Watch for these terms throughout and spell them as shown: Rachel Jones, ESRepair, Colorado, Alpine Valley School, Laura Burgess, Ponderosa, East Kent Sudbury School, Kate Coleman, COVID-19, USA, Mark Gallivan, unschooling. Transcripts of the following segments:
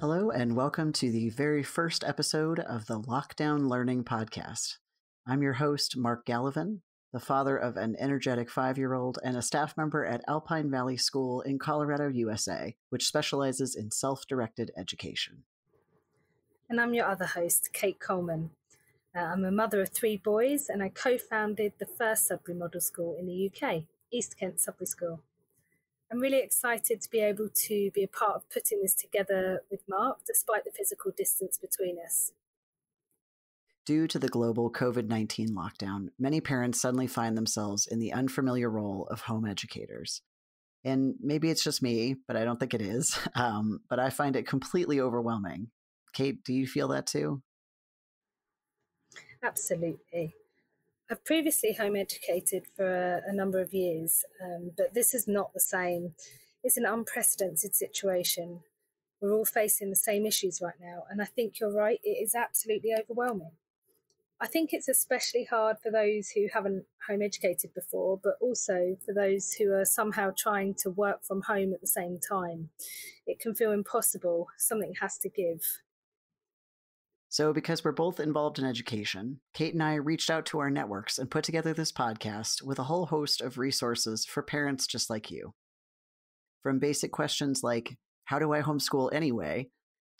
Hello and welcome to the very first episode of the Lockdown Learning Podcast. I'm your host, Mark Gallivan, the father of an energetic 5-year-old and a staff member at Alpine Valley School in Colorado, USA, which specializes in self-directed education. And I'm your other host, Kate Coleman. I'm a mother of 3 boys and I co-founded the first Sudbury Model School in the UK, East Kent Sudbury School. I'm really excited to be able to be a part of putting this together with Mark, despite the physical distance between us. Due to the global COVID-19 lockdown, many parents suddenly find themselves in the unfamiliar role of home educators. And maybe it's just me, but I don't think it is. But I find it completely overwhelming. Kate, do you feel that too? Absolutely. I've previously home educated for a number of years, but this is not the same. It's an unprecedented situation. We're all facing the same issues right now, and I think you're right, it is absolutely overwhelming. I think it's especially hard for those who haven't home educated before, but also for those who are somehow trying to work from home at the same time. It can feel impossible. Something has to give. So because we're both involved in education, Kate and I reached out to our networks and put together this podcast with a whole host of resources for parents just like you. From basic questions like, how do I homeschool anyway?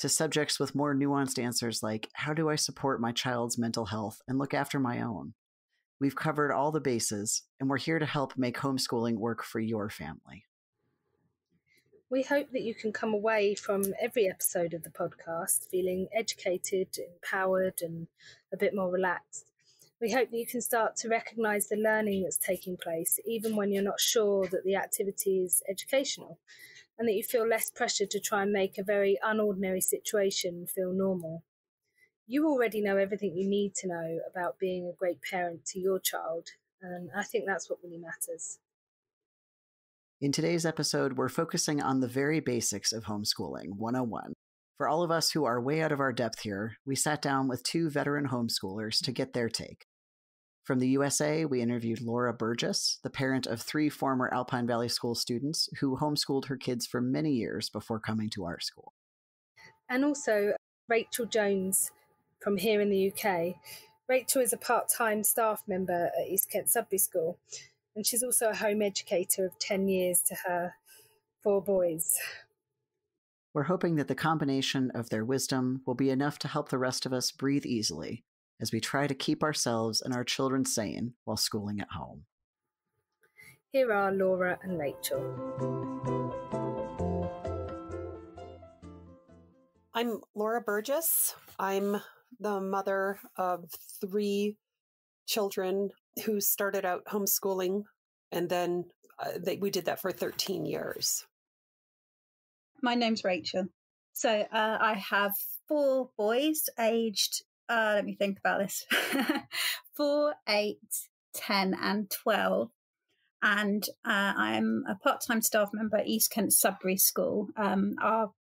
To subjects with more nuanced answers like, how do I support my child's mental health and look after my own? We've covered all the bases, and we're here to help make homeschooling work for your family. We hope that you can come away from every episode of the podcast feeling educated, empowered, and a bit more relaxed. We hope that you can start to recognise the learning that's taking place, even when you're not sure that the activity is educational, and that you feel less pressure to try and make a very unordinary situation feel normal. You already know everything you need to know about being a great parent to your child, and I think that's what really matters. In today's episode, we're focusing on the very basics of homeschooling 101. For all of us who are way out of our depth here, we sat down with 2 veteran homeschoolers to get their take. From the USA, we interviewed Laura Burgess, the parent of 3 former Alpine Valley School students who homeschooled her kids for many years before coming to our school. And also Rachel Jones from here in the UK. Rachel is a part-time staff member at East Kent Sudbury School, and she's also a home educator of 10 years to her 4 boys. We're hoping that the combination of their wisdom will be enough to help the rest of us breathe easily as we try to keep ourselves and our children sane while schooling at home. Here are Laura and Rachel. I'm Laura Burgess. I'm the mother of 3 children who started out homeschooling, and then we did that for 13 years. My name's Rachel. So I have 4 boys aged let me think about this. 4, 8, 10 and 12. And I'm a part-time staff member at East Kent Sudbury School. Our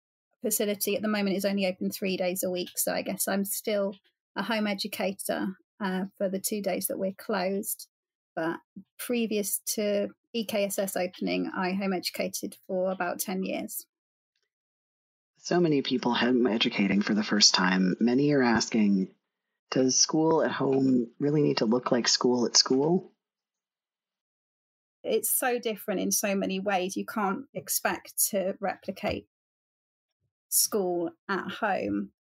facility at the moment is only open 3 days a week. So I guess I'm still a home educator for the 2 days that we're closed. But previous to EKSS opening, I home educated for about 10 years. So many people home educating for the first time. Many are asking, does school at home really need to look like school at school? It's so different in so many ways. You can't expect to replicate school at home.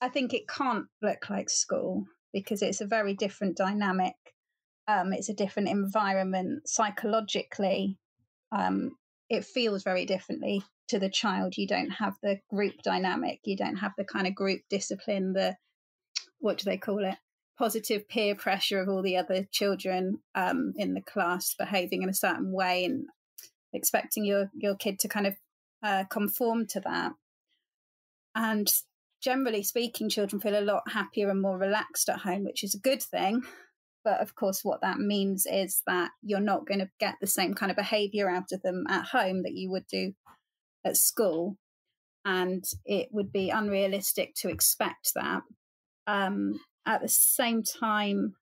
I think it can't look like school because it's a very different dynamic. It's a different environment psychologically. It feels very differently to the child. You don't have the group dynamic. You don't have the kind of group discipline, the, what do they call it, positive peer pressure of all the other children in the class behaving in a certain way and expecting your kid to kind of conform to that. And generally speaking, children feel a lot happier and more relaxed at home, which is a good thing. But of course, what that means is that you're not going to get the same kind of behaviour out of them at home that you would do at school. And it would be unrealistic to expect that. At the same time,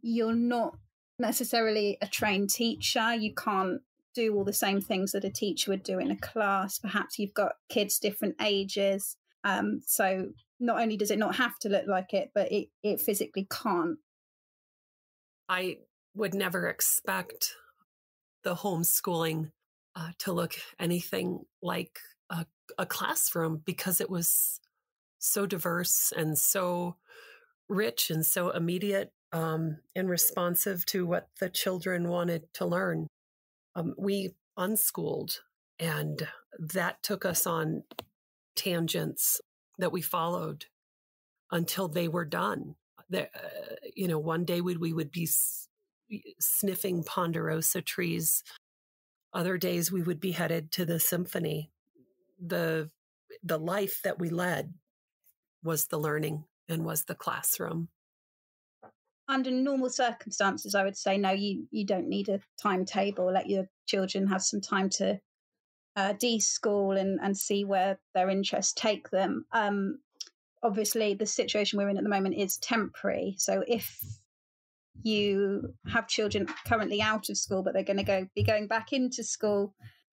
you're not necessarily a trained teacher. You can't do all the same things that a teacher would do in a class. Perhaps you've got kids different ages. So not only does it not have to look like it, but it physically can't. I would never expect the homeschooling to look anything like a classroom, because it was so diverse and so rich and so immediate and responsive to what the children wanted to learn. We unschooled, and that took us on tangents that we followed until they were done. You know, one day we would be sniffing Ponderosa trees. Other days we would be headed to the symphony. The life that we led was the learning and was the classroom. Under normal circumstances, I would say, no, you don't need a timetable. Let your children have some time to de-school and see where their interests take them. Obviously, the situation we're in at the moment is temporary. So if you have children currently out of school, but they're going to be going back into school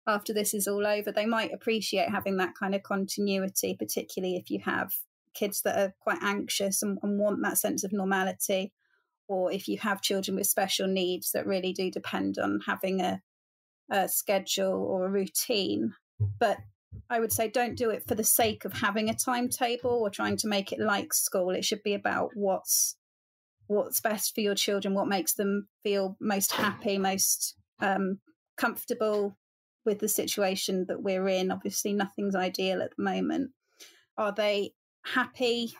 after this is all over, they might appreciate having that kind of continuity, particularly if you have kids that are quite anxious and want that sense of normality, or if you have children with special needs that really do depend on having a schedule or a routine. But I would say don't do it for the sake of having a timetable or trying to make it like school. It should be about what's best for your children, what makes them feel most happy, most comfortable with the situation that we're in. Obviously, nothing's ideal at the moment. Are they happy?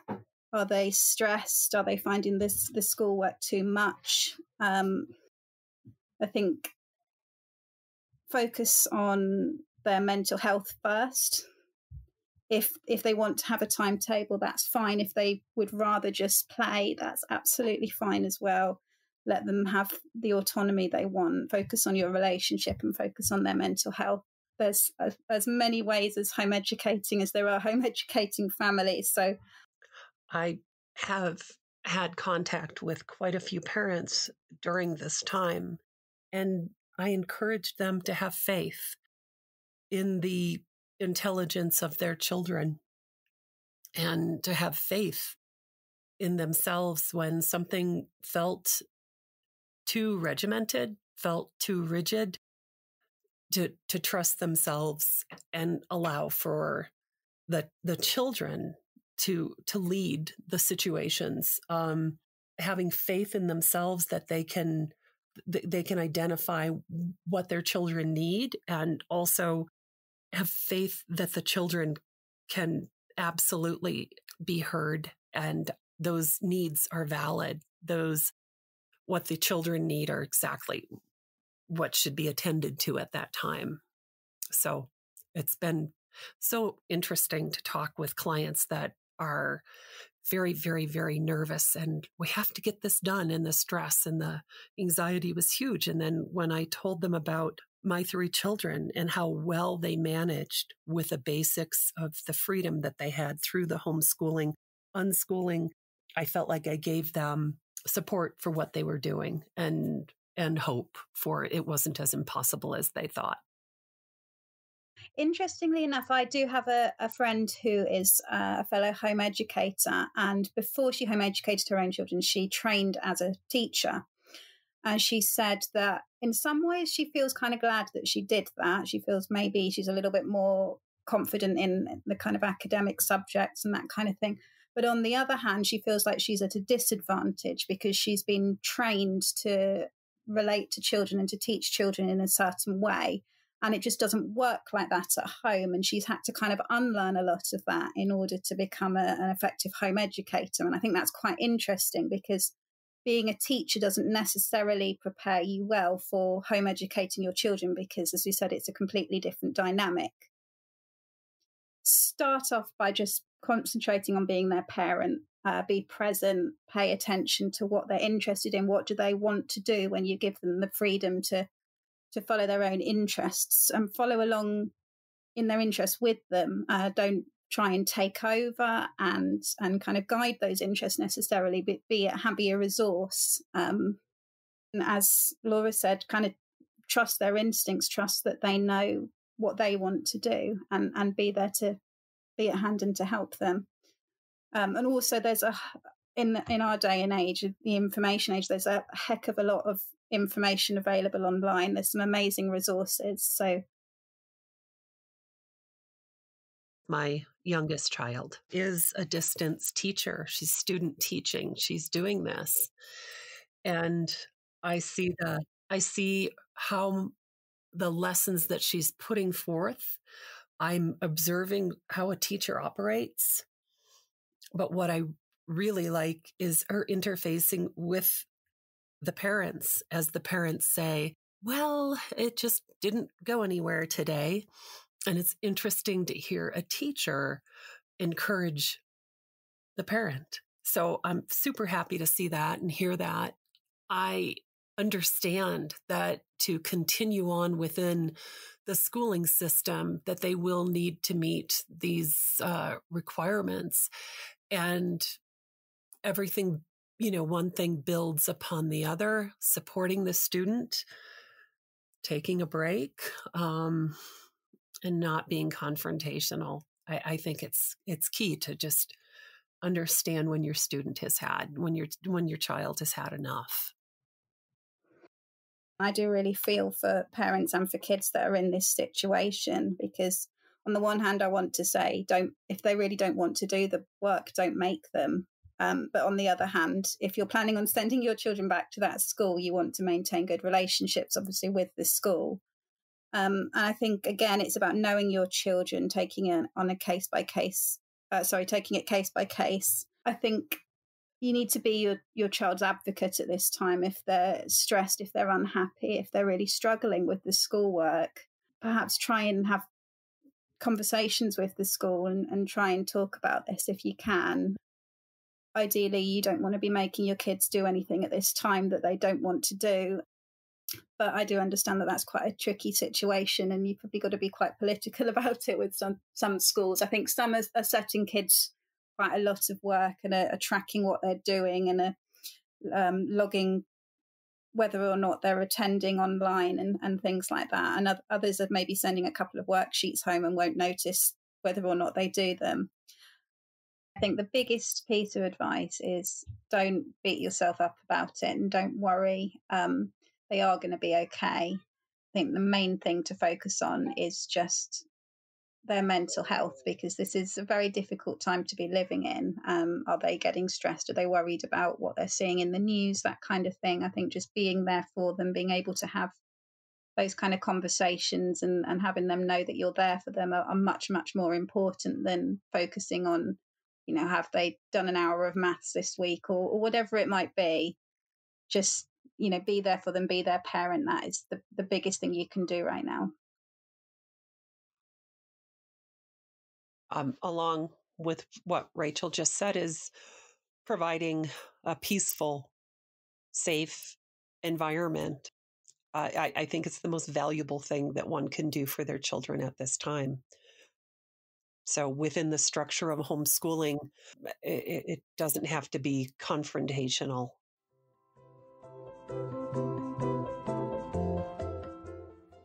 Are they stressed? Are they finding the schoolwork too much? I think focus on their mental health first. If they want to have a timetable, that's fine. If they would rather just play, that's absolutely fine as well. Let them have the autonomy they want. Focus on your relationship and focus on their mental health. There's as many ways as home educating as there are home educating families. So I have had contact with quite a few parents during this time, and I encourage them to have faith in the intelligence of their children and to have faith in themselves when something felt too regimented, felt too rigid, to trust themselves and allow for the children to lead the situations, having faith in themselves that they can identify what their children need, and also have faith that the children can absolutely be heard and those needs are valid. What the children need are exactly what should be attended to at that time. So it's been so interesting to talk with clients that are very, very, very nervous, and we have to get this done, and the stress and the anxiety was huge. And then when I told them about my three children and how well they managed with the basics of the freedom that they had through the homeschooling, unschooling, I felt like I gave them support for what they were doing and hope for it wasn't as impossible as they thought. Interestingly enough, I do have a friend who is a fellow home educator, and before she home educated her own children, she trained as a teacher. And she said that in some ways she feels kind of glad that she did that. She feels maybe she's a little bit more confident in the kind of academic subjects and that kind of thing. But on the other hand, she feels like she's at a disadvantage because she's been trained to relate to children and to teach children in a certain way. And it just doesn't work like that at home. And she's had to kind of unlearn a lot of that in order to become an effective home educator. And I think that's quite interesting, because being a teacher doesn't necessarily prepare you well for home educating your children, because, as we said, it's a completely different dynamic. Start off by just concentrating on being their parent. Be present, pay attention to what they're interested in, what do they want to do, when you give them the freedom to follow their own interests, and follow along in their interests with them. Don't try and take over and kind of guide those interests necessarily, but be a resource. And as Laura said, kind of trust their instincts, trust that they know what they want to do, and be there to be at hand and to help them. And also there's in our day and age, the information age, there's a heck of a lot of information available online. There's some amazing resources. So my youngest child is a distance teacher. She's student teaching. She's doing this. And I see how the lessons that she's putting forth, I'm observing how a teacher operates. But what I really like is her interfacing with the parents as the parents say, well, it just didn't go anywhere today. And it's interesting to hear a teacher encourage the parent. So I'm super happy to see that and hear that. I understand that to continue on within the schooling system, that they will need to meet these requirements. And everything, you know, one thing builds upon the other, supporting the student, taking a break, and not being confrontational. I think it's key to just understand when your student has had, when your child has had enough. I do really feel for parents and for kids that are in this situation, because on the one hand, I want to say, if they really don't want to do the work, don't make them. But on the other hand, if you're planning on sending your children back to that school, you want to maintain good relationships, obviously, with the school. And I think, again, it's about knowing your children, taking it case by case. I think you need to be your child's advocate at this time. If they're stressed, if they're unhappy, if they're really struggling with the schoolwork, perhaps try and have conversations with the school and try and talk about this if you can. Ideally, you don't want to be making your kids do anything at this time that they don't want to do. But I do understand that that's quite a tricky situation, and you've probably got to be quite political about it with some schools. I think some are setting kids quite a lot of work and are tracking what they're doing and are logging whether or not they're attending online and things like that. And others are maybe sending a couple of worksheets home and won't notice whether or not they do them. I think the biggest piece of advice is don't beat yourself up about it and don't worry. They are going to be okay. I think the main thing to focus on is just their mental health, because this is a very difficult time to be living in. Are they getting stressed? Are they worried about what they're seeing in the news? That kind of thing. I think just being there for them, being able to have those kind of conversations and having them know that you're there for them are much, much more important than focusing on, you know, have they done an hour of maths this week or whatever it might be. Just, you know, be there for them, be their parent. That is the biggest thing you can do right now. Along with what Rachel just said is providing a peaceful, safe environment. I think it's the most valuable thing that one can do for their children at this time. So within the structure of homeschooling, it doesn't have to be confrontational.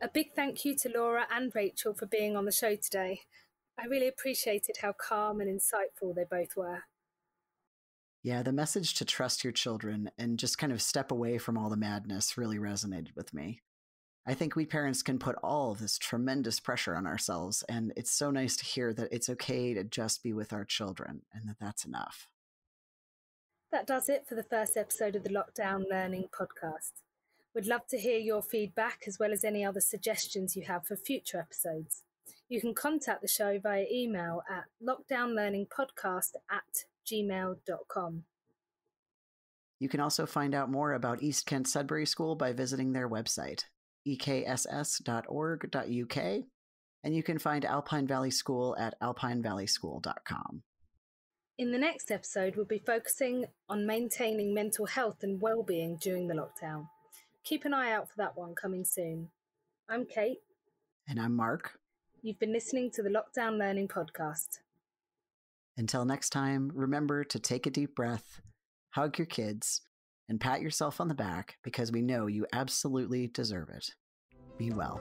A big thank you to Laura and Rachel for being on the show today. I really appreciated how calm and insightful they both were. Yeah, the message to trust your children and just kind of step away from all the madness really resonated with me. I think we parents can put all of this tremendous pressure on ourselves, and it's so nice to hear that it's okay to just be with our children and that that's enough. That does it for the first episode of the Lockdown Learning Podcast. We'd love to hear your feedback as well as any other suggestions you have for future episodes. You can contact the show via email at lockdownlearningpodcast@gmail.com. You can also find out more about East Kent Sudbury School by visiting their website, ekss.org.uk, and you can find Alpine Valley School at alpinevalleyschool.com. In the next episode, we'll be focusing on maintaining mental health and well-being during the lockdown. Keep an eye out for that one coming soon. I'm Kate. And I'm Mark. You've been listening to the Lockdown Learning Podcast. Until next time, remember to take a deep breath, hug your kids, and pat yourself on the back because we know you absolutely deserve it. Be well.